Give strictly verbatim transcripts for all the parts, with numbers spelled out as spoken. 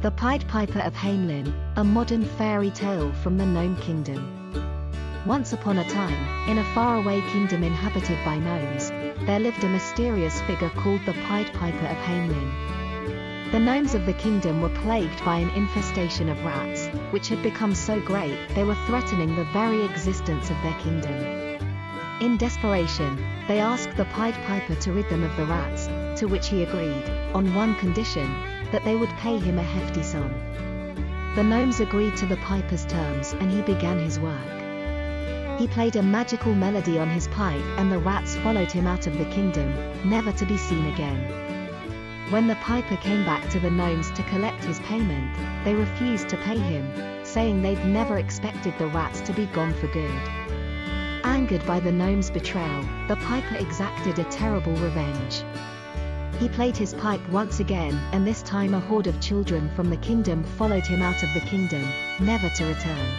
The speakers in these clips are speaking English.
The Pied Piper of Hamelin, a modern fairy tale from the Gnome Kingdom. Once upon a time, in a faraway kingdom inhabited by gnomes, there lived a mysterious figure called the Pied Piper of Hamelin. The gnomes of the kingdom were plagued by an infestation of rats, which had become so great they were threatening the very existence of their kingdom. In desperation, they asked the Pied Piper to rid them of the rats, to which he agreed, on one condition, that they would pay him a hefty sum. The gnomes agreed to the piper's terms and he began his work. He played a magical melody on his pipe and the rats followed him out of the kingdom, never to be seen again. When the piper came back to the gnomes to collect his payment, they refused to pay him, saying they'd never expected the rats to be gone for good. Angered by the gnomes' betrayal, the piper exacted a terrible revenge. He played his pipe once again, and this time a horde of children from the kingdom followed him out of the kingdom, never to return.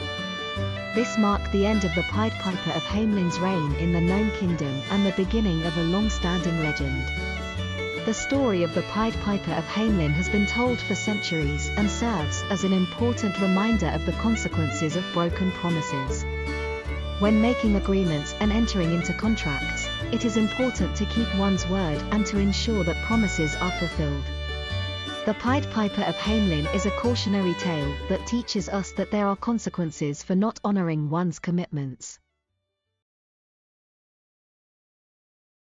This marked the end of the Pied Piper of Hamelin's reign in the Gnome Kingdom and the beginning of a long-standing legend. The story of the Pied Piper of Hamelin has been told for centuries and serves as an important reminder of the consequences of broken promises. When making agreements and entering into contracts, it is important to keep one's word and to ensure that promises are fulfilled. The Pied Piper of Hamelin is a cautionary tale that teaches us that there are consequences for not honoring one's commitments.